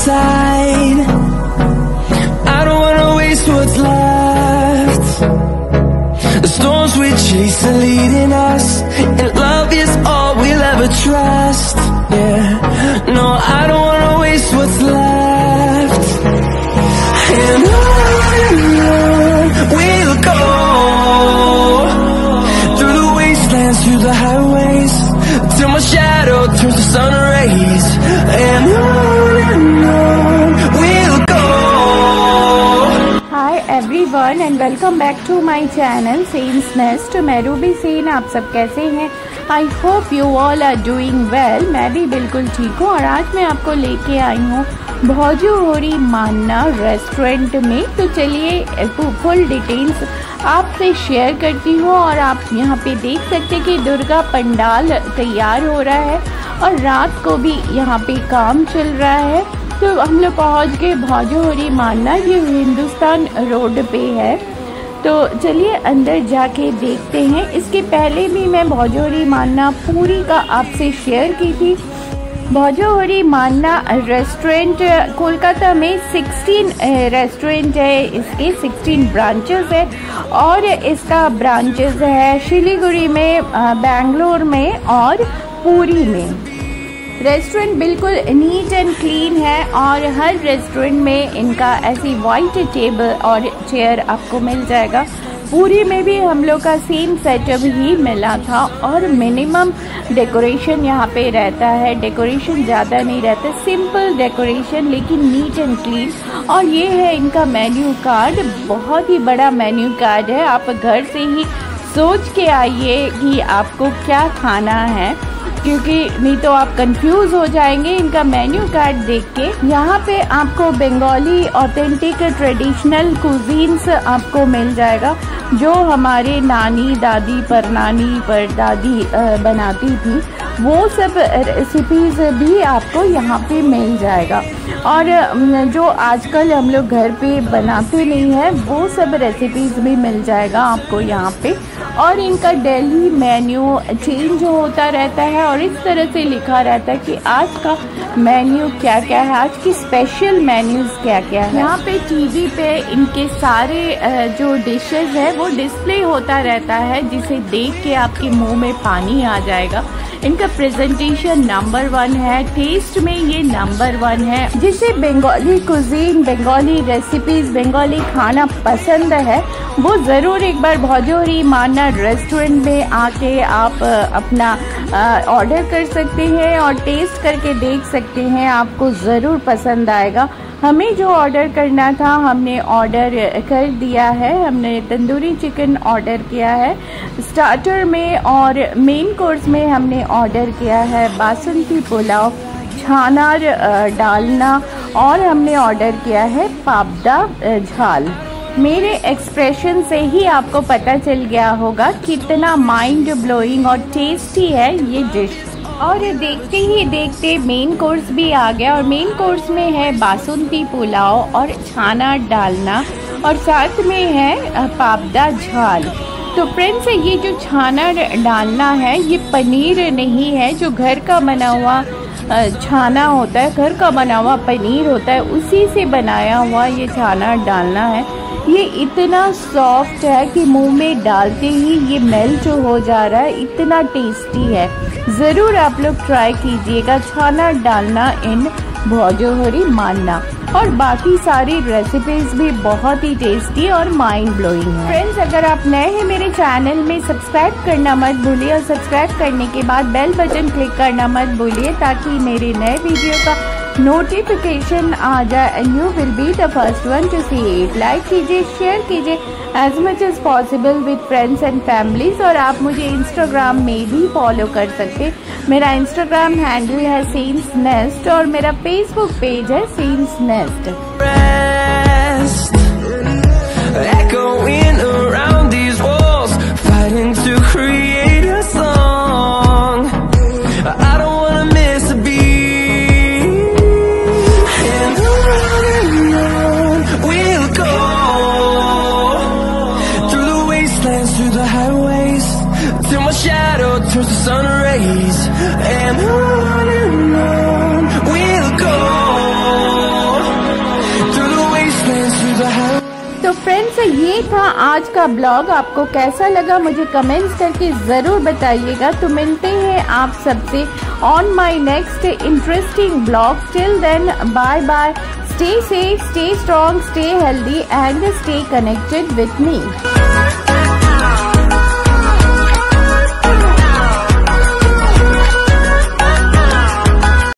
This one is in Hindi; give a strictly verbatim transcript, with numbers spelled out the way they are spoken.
side. I don't wanna waste what's left. The storms we chase are leading us, and love is all we'll ever trust. Yeah, no, I don't wanna waste what's left. And on we'll go, through the wastelands, through the highways, till my shadow turns to sun rays. And everyone and welcome back to my channel Sen's nest. मैं रूबी सेन, आप सब कैसे हैं? I hope you all are doing well. मैं भी बिल्कुल ठीक हूँ और आज मैं आपको लेके आई हूँ भोजोहोरी मान्ना रेस्टोरेंट में। तो चलिए फुल डिटेल्स आपसे शेयर करती हूँ। और आप यहाँ पे देख सकते हैं कि दुर्गा पंडाल तैयार हो रहा है और रात को भी यहाँ पे काम चल रहा है। तो हम लोग पहुँच गए भोजोहोरी मान्ना, ये हिंदुस्तान रोड पे है। तो चलिए अंदर जाके देखते हैं। इसके पहले भी मैं भोजोहोरी मान्ना पूरी का आपसे शेयर की थी। भोजोहोरी मान्ना रेस्टोरेंट कोलकाता में सोलह रेस्टोरेंट है, इसके सोलह ब्रांचेस है और इसका ब्रांचेस है शिलीगुड़ी में, बेंगलोर में और पुरी में। रेस्टोरेंट बिल्कुल नीट एंड क्लीन है और हर रेस्टोरेंट में इनका ऐसी वाइट टेबल और चेयर आपको मिल जाएगा। पूरी में भी हम लोग का सेम सेटअप ही मिला था और मिनिमम डेकोरेशन यहाँ पे रहता है, डेकोरेशन ज़्यादा नहीं रहता, सिंपल डेकोरेशन लेकिन नीट एंड क्लीन। और ये है इनका मेन्यू कार्ड, बहुत ही बड़ा मेन्यू कार्ड है। आप घर से ही सोच के आइए कि आपको क्या खाना है, क्योंकि नहीं तो आप कंफ्यूज हो जाएंगे इनका मेन्यू कार्ड देख के। यहाँ पे आपको बंगाली ऑथेंटिक ट्रेडिशनल कुजीन्स आपको मिल जाएगा, जो हमारे नानी दादी परनानी परदादी बनाती थी, वो सब रेसिपीज़ भी आपको यहाँ पे मिल जाएगा। और जो आजकल हम लोग घर पे बनाते नहीं हैं, वो सब रेसिपीज़ भी मिल जाएगा आपको यहाँ पे। और इनका डेली मेन्यू चेंज होता रहता है और इस तरह से लिखा रहता है कि आज का मेन्यू क्या क्या है, आज की स्पेशल मेन्यूज़ क्या क्या है। यहाँ पे टीवी पे इनके सारे जो डिशेस है वो डिस्प्ले होता रहता है, जिसे देख के आपके मुंह में पानी आ जाएगा। इनका प्रेजेंटेशन नंबर वन है, टेस्ट में ये नंबर वन है। जिसे बंगाली कुजीन, बंगाली रेसिपीज, बंगाली खाना पसंद है, वो ज़रूर एक बार भोजोहोरी मान्ना रेस्टोरेंट में आके आप अपना ऑर्डर कर सकते हैं और टेस्ट करके देख सकते हैं, आपको ज़रूर पसंद आएगा। हमें जो ऑर्डर करना था हमने ऑर्डर कर दिया है। हमने तंदूरी चिकन ऑर्डर किया है स्टार्टर में और मेन कोर्स में हमने ऑर्डर किया है बासमती पुलाव, छाना डालना और हमने ऑर्डर किया है पापदा झाल। मेरे एक्सप्रेशन से ही आपको पता चल गया होगा कितना माइंड ब्लोइंग और टेस्टी है ये डिश। और देखते ही देखते मेन कोर्स भी आ गया और मेन कोर्स में है बासुंती पुलाव और छाना डालना और साथ में है पापदा झाल। तो फ्रेंड्स, ये जो छाना डालना है ये पनीर नहीं है, जो घर का बना हुआ छाना होता है, घर का बना हुआ पनीर होता है, उसी से बनाया हुआ ये छाना डालना है। ये इतना सॉफ्ट है कि मुंह में डालते ही ये मेल्ट हो जा रहा है, इतना टेस्टी है। ज़रूर आप लोग ट्राई कीजिएगा छाना डालना इन भोजोहोरी मान्ना। और बाकी सारी रेसिपीज़ भी बहुत ही टेस्टी और माइंड ब्लोइंग है। फ्रेंड्स, अगर आप नए हैं मेरे चैनल में, सब्सक्राइब करना मत भूलिए और सब्सक्राइब करने के बाद बेल बटन क्लिक करना मत भूलिए, ताकि मेरे नए वीडियो का नोटिफिकेशन आ जाए and you will be the first one to see it. Like कीजिए, शेयर कीजिए as much as possible with friends and families. और आप मुझे इंस्टाग्राम में भी फॉलो कर सकते हैं। मेरा इंस्टाग्राम हैंडल है सेन्स नेस्ट और मेरा फेसबुक पेज है Sen's nest. Turns to sun rays, and on and on we'll go. Friends ये था आज का ब्लॉग, आपको कैसा लगा मुझे कमेंट्स करके ज़रूर बताइएगा। तो मिलते हैं आप सबसे on my next interesting blog. Till then Bye bye. Stay safe, stay strong, stay healthy, and stay connected with me.